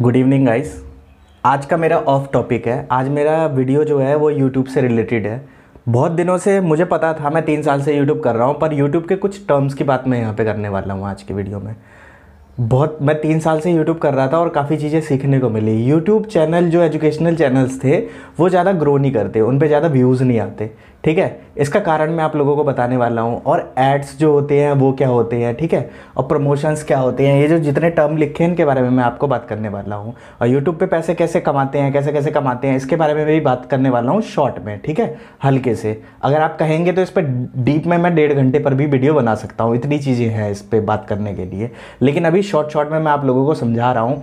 Good evening guys. आज का मेरा ऑफ टॉपिक है। आज मेरा वीडियो जो है वो यूट्यूब से रिलेटेड है। बहुत दिनों से मुझे पता था, मैं 3 साल से यूट्यूब कर रहा हूँ, पर यूट्यूब के कुछ टर्म्स की बात मैं यहाँ पे करने वाला हूँ आज के वीडियो में। मैं 3 साल से यूट्यूब कर रहा था और काफ़ी चीज़ें सीखने को मिली। यूट्यूब चैनल जो एजुकेशनल चैनल्स थे वो ज़्यादा ग्रो नहीं करते, उन पर ज़्यादा व्यूज़ नहीं आते, ठीक है। इसका कारण मैं आप लोगों को बताने वाला हूँ, और एड्स जो होते हैं वो क्या होते हैं, ठीक है, और प्रमोशंस क्या होते हैं। ये जो जितने टर्म लिखे हैं इनके बारे में मैं आपको बात करने वाला हूँ, और यूट्यूब पे पैसे कैसे कमाते हैं, कैसे कैसे कमाते हैं, इसके बारे में भी बात करने वाला हूँ शॉर्ट में, ठीक है, हल्के से। अगर आप कहेंगे तो इस पर डीप में मैं 1.5 घंटे पर भी वीडियो बना सकता हूँ, इतनी चीज़ें हैं इस पर बात करने के लिए। लेकिन अभी शॉर्ट में मैं आप लोगों को समझा रहा हूँ।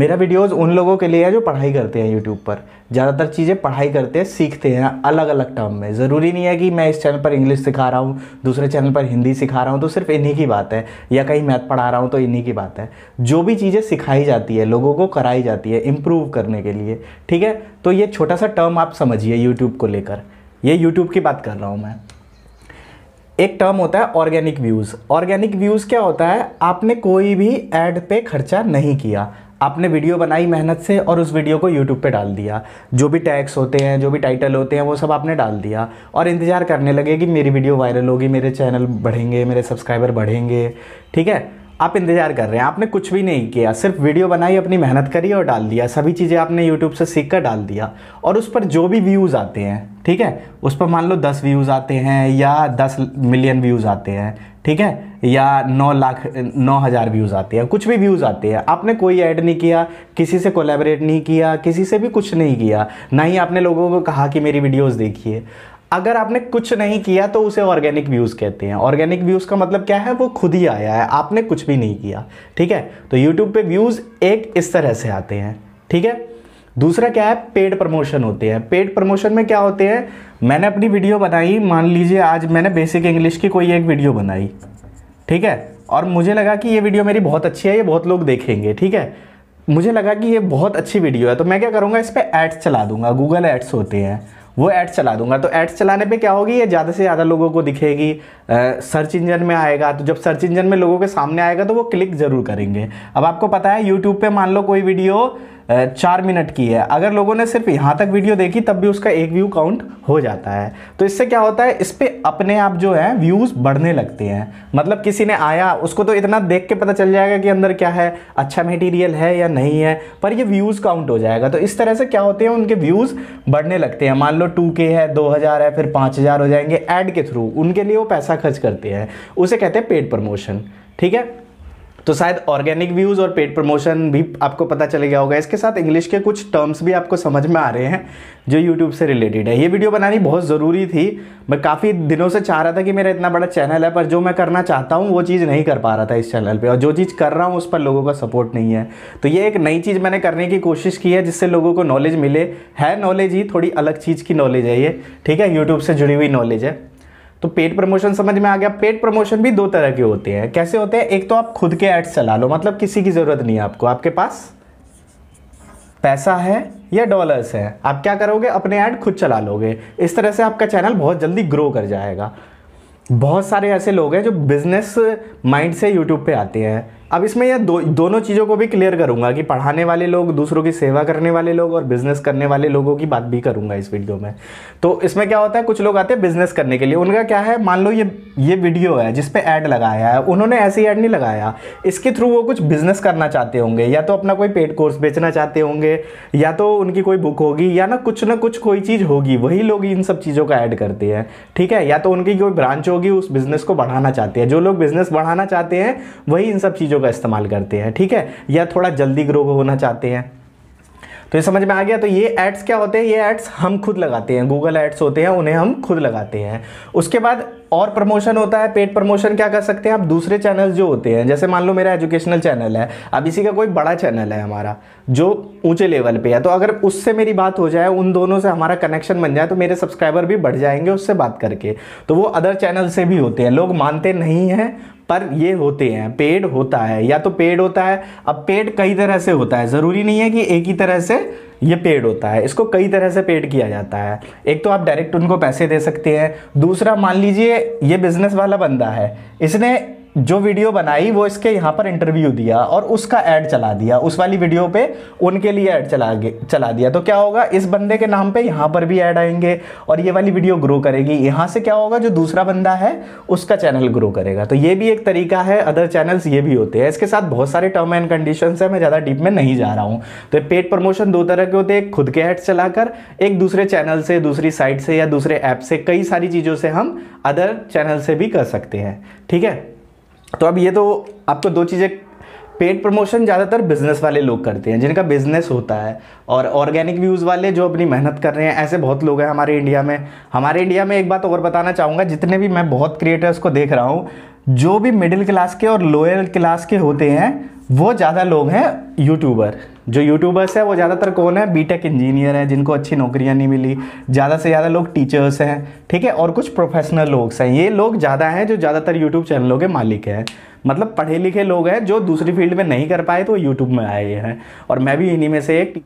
मेरा वीडियोस उन लोगों के लिए है जो पढ़ाई करते हैं, यूट्यूब पर ज़्यादातर चीज़ें पढ़ाई करते हैं, सीखते हैं अलग अलग टर्म में। ज़रूरी नहीं है कि मैं इस चैनल पर इंग्लिश सिखा रहा हूँ, दूसरे चैनल पर हिंदी सिखा रहा हूँ तो सिर्फ इन्हीं की बात है, या कहीं मैथ पढ़ा रहा हूँ तो इन्हीं की बात है। जो भी चीज़ें सिखाई जाती है, लोगों को कराई जाती है इम्प्रूव करने के लिए, ठीक है। तो ये छोटा सा टर्म आप समझिए यूट्यूब को लेकर, ये यूट्यूब की बात कर रहा हूँ मैं। एक टर्म होता है ऑर्गेनिक व्यूज़। ऑर्गेनिक व्यूज़ क्या होता है? आपने कोई भी एड पे खर्चा नहीं किया, आपने वीडियो बनाई मेहनत से और उस वीडियो को यूट्यूब पे डाल दिया। जो भी टैग्स होते हैं, जो भी टाइटल होते हैं, वो सब आपने डाल दिया और इंतज़ार करने लगे कि मेरी वीडियो वायरल होगी, मेरे चैनल बढ़ेंगे, मेरे सब्सक्राइबर बढ़ेंगे, ठीक है। आप इंतज़ार कर रहे हैं, आपने कुछ भी नहीं किया, सिर्फ वीडियो बनाई, अपनी मेहनत करी और डाल दिया। सभी चीज़ें आपने यूट्यूब से सीख कर डाल दिया, और उस पर जो भी व्यूज़ आते हैं, ठीक है, उस पर मान लो 10 व्यूज़ आते हैं या 10 मिलियन व्यूज़ आते हैं, ठीक है, या 9,09,000 व्यूज़ आते हैं, कुछ भी व्यूज़ आते हैं। आपने कोई ऐड नहीं किया, किसी से कोलैबोरेट नहीं किया, किसी से भी कुछ नहीं किया, ना ही आपने लोगों को कहा कि मेरी वीडियोस देखिए। अगर आपने कुछ नहीं किया तो उसे ऑर्गेनिक व्यूज़ कहते हैं। ऑर्गेनिक व्यूज़ का मतलब क्या है? वो खुद ही आया है, आपने कुछ भी नहीं किया, ठीक है। तो यूट्यूब पर व्यूज़ एक इस तरह से आते हैं, ठीक है। दूसरा क्या है? पेड प्रमोशन होते हैं। पेड प्रमोशन में क्या होते हैं? मैंने अपनी वीडियो बनाई, मान लीजिए आज मैंने बेसिक इंग्लिश की कोई एक वीडियो बनाई, ठीक है, और मुझे लगा कि ये वीडियो मेरी बहुत अच्छी है, ये बहुत लोग देखेंगे, ठीक है, मुझे लगा कि ये बहुत अच्छी वीडियो है, तो मैं क्या करूँगा, इस पर एड्स चला दूंगा। गूगल एड्स होते हैं, वो एड्स चला दूंगा। तो एड्स चलाने पे क्या होगी, ये ज़्यादा से ज़्यादा लोगों को दिखेगी, सर्च इंजन में आएगा, तो जब सर्च इंजन में लोगों के सामने आएगा तो वो क्लिक ज़रूर करेंगे। अब आपको पता है यूट्यूब पे मान लो कोई वीडियो 4 मिनट की है, अगर लोगों ने सिर्फ यहाँ तक वीडियो देखी तब भी उसका एक व्यू काउंट हो जाता है। तो इससे क्या होता है, इस पर अपने आप जो है व्यूज़ बढ़ने लगते हैं। मतलब किसी ने आया, उसको तो इतना देख के पता चल जाएगा कि अंदर क्या है, अच्छा मटेरियल है या नहीं है, पर ये व्यूज़ काउंट हो जाएगा। तो इस तरह से क्या होते हैं, उनके व्यूज़ बढ़ने लगते हैं। मान लो 2K है, 2000 है, फिर 5000 हो जाएंगे ऐड के थ्रू, उनके लिए वो पैसा खर्च करते हैं, उसे कहते हैं पेड प्रमोशन, ठीक है। तो शायद ऑर्गेनिक व्यूज़ और पेड प्रमोशन भी आपको पता चल गया होगा। इसके साथ इंग्लिश के कुछ टर्म्स भी आपको समझ में आ रहे हैं जो यूट्यूब से रिलेटेड है। ये वीडियो बनानी बहुत ज़रूरी थी, मैं काफ़ी दिनों से चाह रहा था कि मेरा इतना बड़ा चैनल है, पर जो मैं करना चाहता हूँ वो चीज़ नहीं कर पा रहा था इस चैनल पर, और जो चीज़ कर रहा हूँ उस पर लोगों का सपोर्ट नहीं है। तो ये एक नई चीज़ मैंने करने की कोशिश की है जिससे लोगों को नॉलेज मिले। है नॉलेज ही, थोड़ी अलग चीज़ की नॉलेज है ये, ठीक है, यूट्यूब से जुड़ी हुई नॉलेज है। तो पेड प्रमोशन समझ में आ गया। पेड प्रमोशन भी 2 तरह के होते हैं। कैसे होते हैं? एक तो आप खुद के एड्स चला लो, मतलब किसी की ज़रूरत नहीं है आपको, आपके पास पैसा है या डॉलर्स है, आप क्या करोगे, अपने ऐड खुद चला लोगे। इस तरह से आपका चैनल बहुत जल्दी ग्रो कर जाएगा। बहुत सारे ऐसे लोग हैं जो बिजनेस माइंड से यूट्यूब पे आते हैं। अब इसमें यह दोनों चीज़ों को भी क्लियर करूंगा कि पढ़ाने वाले लोग, दूसरों की सेवा करने वाले लोग, और बिजनेस करने वाले लोगों की बात भी करूंगा इस वीडियो में। तो इसमें क्या होता है, कुछ लोग आते हैं बिजनेस करने के लिए, उनका क्या है, मान लो ये वीडियो है जिस पे ऐड लगाया है, उन्होंने ऐसे ऐड नहीं लगाया, इसके थ्रू वो कुछ बिजनेस करना चाहते होंगे, या तो अपना कोई पेड कोर्स बेचना चाहते होंगे, या तो उनकी कोई बुक होगी, या ना कुछ कोई चीज़ होगी, वही लोग इन सब चीज़ों का ऐड करते हैं, ठीक है, या तो उनकी कोई ब्रांच होगी, उस बिजनेस को बढ़ाना चाहते हैं। जो लोग बिजनेस बढ़ाना चाहते हैं वही इन सब चीज़ों का इस्तेमाल करते हैं, ठीक है, या थोड़ा जल्दी ग्रो होना चाहते हैं। तो ये समझ में आ गया। तो ये एड्स क्या होते हैं? ये एड्स हम खुद लगाते हैं, गूगल एड्स होते हैं, उन्हें हम खुद लगाते हैं। उसके बाद और प्रमोशन होता है। पेड प्रमोशन क्या कर सकते हैं आप, दूसरे चैनल जो होते हैं, जैसे मान लो मेरा एजुकेशनल चैनल है, अब इसी का कोई बड़ा चैनल है हमारा जो ऊंचे लेवल पे है, तो अगर उससे मेरी बात हो जाए, उन दोनों से हमारा कनेक्शन बन जाए, तो मेरे सब्सक्राइबर भी बढ़ जाएंगे उससे बात करके। तो वो अदर चैनल से भी होते हैं, लोग मानते नहीं हैं पर ये होते हैं, पेड होता है, या तो पेड होता है। अब पेड कई तरह से होता है, ज़रूरी नहीं है कि एक ही तरह से ये पेड होता है, इसको कई तरह से पेड किया जाता है। एक तो आप डायरेक्ट उनको पैसे दे सकते हैं, दूसरा मान लीजिए ये बिजनेस वाला बंदा है, इसने जो वीडियो बनाई वो इसके यहाँ पर इंटरव्यू दिया और उसका ऐड चला दिया, उस वाली वीडियो पे उनके लिए ऐड चला दिया, तो क्या होगा इस बंदे के नाम पे यहाँ पर भी ऐड आएंगे और ये वाली वीडियो ग्रो करेगी। यहाँ से क्या होगा जो दूसरा बंदा है उसका चैनल ग्रो करेगा। तो ये भी एक तरीका है, अदर चैनल्स ये भी होते हैं। इसके साथ बहुत सारे टर्म एंड कंडीशन है, मैं ज़्यादा डीप में नहीं जा रहा हूँ। तो पेड प्रमोशन दो तरह के होते हैं, खुद के ऐड चलाकर, एक दूसरे चैनल से, दूसरी साइट से या दूसरे ऐप से, कई सारी चीज़ों से हम अदर चैनल से भी कर सकते हैं। ठीक है, तो अब ये तो आपको दो चीज़ें, पेड प्रमोशन ज़्यादातर बिजनेस वाले लोग करते हैं जिनका बिजनेस होता है, और ऑर्गेनिक व्यूज़ वाले जो अपनी मेहनत कर रहे हैं, ऐसे बहुत लोग हैं हमारे इंडिया में। एक बात और बताना चाहूँगा, जितने भी मैं बहुत क्रिएटर्स को देख रहा हूँ, जो भी मिडिल क्लास के और लोअर क्लास के होते हैं वो ज़्यादा लोग हैं यूट्यूबर। जो यूट्यूबर्स हैं वो ज़्यादातर कौन है, बीटेक इंजीनियर हैं जिनको अच्छी नौकरियां नहीं मिली, ज़्यादा से ज़्यादा लोग टीचर्स हैं, ठीक है, और कुछ प्रोफेशनल लोग हैं। ये लोग ज़्यादा हैं जो ज़्यादातर यूट्यूब चैनलों के मालिक हैं, मतलब पढ़े लिखे लोग हैं जो दूसरी फील्ड में नहीं कर पाए तो यूट्यूब में आए हैं। और मैं भी इन्हीं में से एक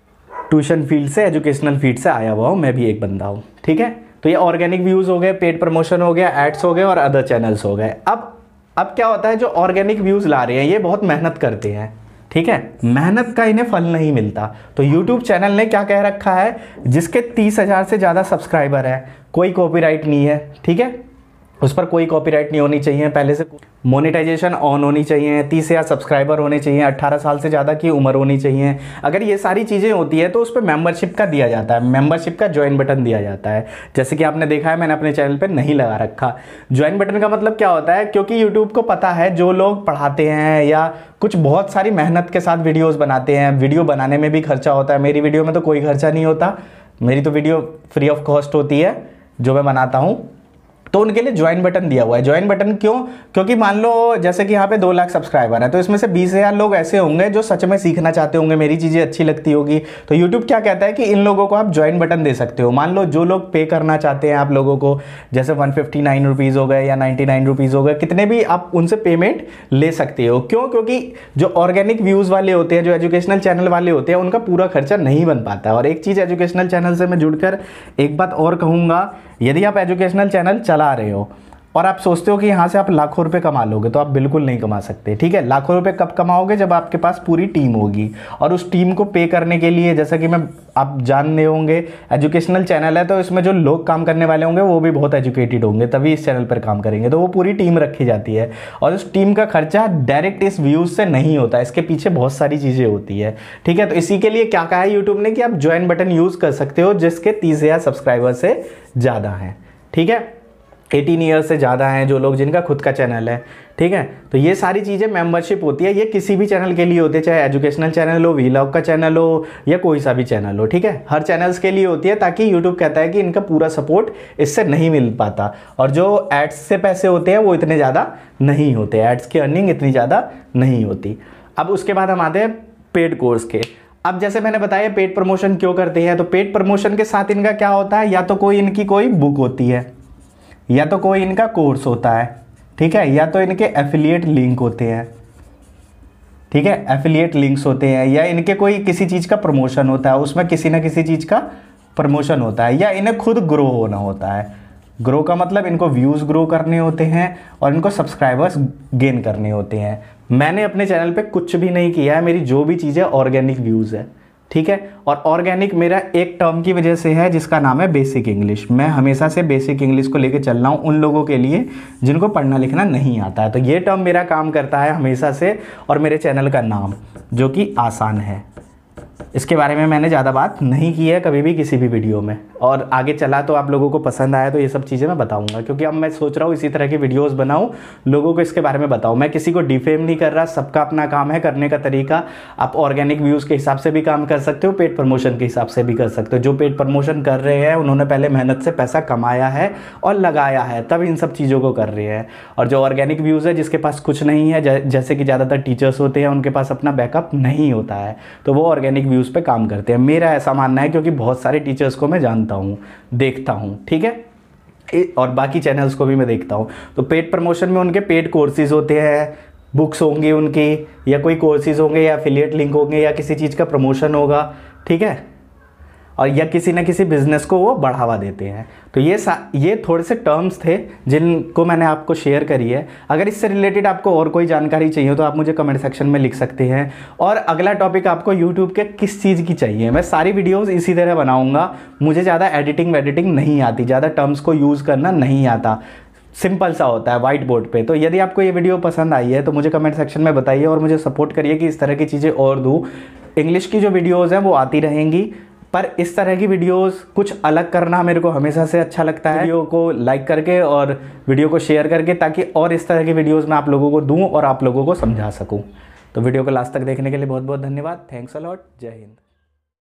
ट्यूशन फील्ड से, एजुकेशनल फील्ड से आया हुआ हूँ, मैं भी एक बंदा हूँ। ठीक है, तो ये ऑर्गेनिक व्यूज़ हो गए, पेड प्रमोशन हो गया, एड्स हो गए और अदर चैनल्स हो गए। अब क्या होता है, जो ऑर्गेनिक व्यूज़ ला रहे हैं ये बहुत मेहनत करते हैं, ठीक है, मेहनत का इन्हें फल नहीं मिलता। तो YouTube चैनल ने क्या कह रखा है, जिसके 30,000 से ज़्यादा सब्सक्राइबर हैं, कोई कॉपीराइट नहीं है, ठीक है, उस पर कोई कॉपीराइट नहीं होनी चाहिए, पहले से मोनेटाइजेशन ऑन होनी चाहिए, 30,000 सब्सक्राइबर होने चाहिए, 18 साल से ज़्यादा की उम्र होनी चाहिए। अगर ये सारी चीज़ें होती है तो उस पर मेम्बरशिप का दिया जाता है, मेम्बरशिप का ज्वाइन बटन दिया जाता है। जैसे कि आपने देखा है मैंने अपने चैनल पर नहीं लगा रखा ज्वाइन बटन का मतलब क्या होता है, क्योंकि यूट्यूब को पता है जो लोग पढ़ाते हैं या कुछ बहुत सारी मेहनत के साथ वीडियोज़ बनाते हैं, वीडियो बनाने में भी खर्चा होता है, मेरी वीडियो में तो कोई खर्चा नहीं होता, मेरी तो वीडियो फ्री ऑफ कॉस्ट होती है जो मैं बनाता हूँ, तो उनके लिए ज्वाइन बटन दिया हुआ है। ज्वाइन बटन क्यों, क्योंकि मान लो जैसे कि यहाँ पे 2 लाख सब्सक्राइबर हैं तो इसमें से 20,000 लोग ऐसे होंगे जो सच में सीखना चाहते होंगे, मेरी चीज़ें अच्छी लगती होगी, तो YouTube क्या कहता है कि इन लोगों को आप ज्वाइन बटन दे सकते हो। मान लो जो लोग पे करना चाहते हैं आप लोगों को, जैसे 159 रुपीज़ हो गए या 99 रुपीज़ हो गए, कितने भी आप उनसे पेमेंट ले सकते हो। क्यों, क्योंकि जो ऑर्गेनिक व्यूज़ वाले होते हैं, जो एजुकेशनल चैनल वाले होते हैं, उनका पूरा खर्चा नहीं बन पाता। और एक चीज़ एजुकेशनल चैनल से मैं जुड़कर एक बात और कहूँगा, यदि आप एजुकेशनल चैनल चला रहे हो और आप सोचते हो कि यहाँ से आप लाखों रुपए कमा लोगे, तो आप बिल्कुल नहीं कमा सकते। ठीक है, लाखों रुपए कब कमाओगे, जब आपके पास पूरी टीम होगी, और उस टीम को पे करने के लिए, जैसा कि मैं आप जानने होंगे एजुकेशनल चैनल है तो इसमें जो लोग काम करने वाले होंगे वो भी बहुत एजुकेटेड होंगे तभी इस चैनल पर काम करेंगे, तो वो पूरी टीम रखी जाती है और उस टीम का खर्चा डायरेक्ट इस व्यूज़ से नहीं होता, इसके पीछे बहुत सारी चीज़ें होती है। ठीक है, तो इसी के लिए क्या कहा है यूट्यूब ने कि आप ज्वाइन बटन यूज़ कर सकते हो जिसके 30,000 सब्सक्राइबर से ज़्यादा हैं, ठीक है, 18 ईयर्स से ज़्यादा हैं जो लोग, जिनका खुद का चैनल है, ठीक है। तो ये सारी चीज़ें मेंबरशिप होती है, ये किसी भी चैनल के लिए होती है, चाहे एजुकेशनल चैनल हो, व्लॉग का चैनल हो या कोई सा भी चैनल हो, ठीक है, हर चैनल्स के लिए होती है, ताकि YouTube कहता है कि इनका पूरा सपोर्ट इससे नहीं मिल पाता। और जो एड्स से पैसे होते हैं वो इतने ज़्यादा नहीं होते, एड्स की अर्निंग इतनी ज़्यादा नहीं होती। अब उसके बाद हम आते हैं पेड कोर्स के। अब जैसे मैंने बताया पेड प्रमोशन क्यों करते हैं, तो पेड प्रमोशन के साथ इनका क्या होता है, या तो कोई इनकी कोई बुक होती है, या तो कोई इनका कोर्स होता है, ठीक है, या तो इनके एफिलिएट लिंक होते हैं, ठीक है, एफिलिएट लिंक्स होते हैं, या इनके कोई किसी चीज़ का प्रमोशन होता है, उसमें किसी ना किसी चीज़ का प्रमोशन होता है, या इन्हें खुद ग्रो होना होता है। ग्रो का मतलब इनको व्यूज़ ग्रो करने होते हैं और इनको सब्सक्राइबर्स गेन करने होते हैं। मैंने अपने चैनल पे कुछ भी नहीं किया है, मेरी जो भी चीज़ें ऑर्गेनिक व्यूज़ है, ठीक है, और ऑर्गेनिक मेरा एक टर्म की वजह से है जिसका नाम है बेसिक इंग्लिश। मैं हमेशा से बेसिक इंग्लिश को लेकर चल रहा हूँ उन लोगों के लिए जिनको पढ़ना लिखना नहीं आता है, तो ये टर्म मेरा काम करता है हमेशा से, और मेरे चैनल का नाम जो कि आसान है, इसके बारे में मैंने ज़्यादा बात नहीं की है कभी भी किसी भी वीडियो में, और आगे चला तो आप लोगों को पसंद आया तो ये सब चीज़ें मैं बताऊंगा, क्योंकि अब मैं सोच रहा हूँ इसी तरह की वीडियोस बनाऊं, लोगों को इसके बारे में बताऊं। मैं किसी को डिफेम नहीं कर रहा, सबका अपना काम है, करने का तरीका। आप ऑर्गेनिक व्यूज़ के हिसाब से भी काम कर सकते हो, पेड प्रमोशन के हिसाब से भी कर सकते हो। जो पेड प्रमोशन कर रहे हैं उन्होंने पहले मेहनत से पैसा कमाया है और लगाया है तब इन सब चीज़ों को कर रहे हैं, और जो ऑर्गेनिक व्यूज़ है जिसके पास कुछ नहीं है, जैसे कि ज़्यादातर टीचर्स होते हैं, उनके पास अपना बैकअप नहीं होता है, तो वो ऑर्गेनिक व्यूज़ पे काम करते हैं, मेरा ऐसा मानना है, क्योंकि बहुत सारे टीचर्स को मैं जानता हूँ, देखता हूँ, ठीक है, और बाकी चैनल्स को भी मैं देखता हूँ। तो पेड प्रमोशन में उनके पेड कोर्सेज होते हैं, बुक्स होंगी उनकी, या कोई कोर्सेज होंगे, या एफिलिएट लिंक होंगे, या किसी चीज़ का प्रमोशन होगा, ठीक है। और या किसी न किसी बिज़नेस को वो बढ़ावा देते हैं। तो ये थोड़े से टर्म्स थे जिनको मैंने आपको शेयर करी है। अगर इससे रिलेटेड आपको और कोई जानकारी चाहिए हो तो आप मुझे कमेंट सेक्शन में लिख सकते हैं। और अगला टॉपिक आपको यूट्यूब के किस चीज़ की चाहिए, मैं सारी वीडियोस इसी तरह बनाऊँगा। मुझे ज़्यादा एडिटिंग नहीं आती, ज़्यादा टर्म्स को यूज़ करना नहीं आता, सिंपल सा होता है व्हाइट बोर्ड पे। तो यदि आपको ये वीडियो पसंद आई है तो मुझे कमेंट सेक्शन में बताइए और मुझे सपोर्ट करिए कि इस तरह की चीज़ें और दूँ। इंग्लिश की जो वीडियोज़ हैं वो आती रहेंगी, पर इस तरह की वीडियोस कुछ अलग करना मेरे को हमेशा से अच्छा लगता है। वीडियो को लाइक करके और वीडियो को शेयर करके, ताकि और इस तरह की वीडियोस मैं आप लोगों को दूँ और आप लोगों को समझा सकूँ। तो वीडियो को लास्ट तक देखने के लिए बहुत बहुत धन्यवाद। Thanks a lot. जय हिंद।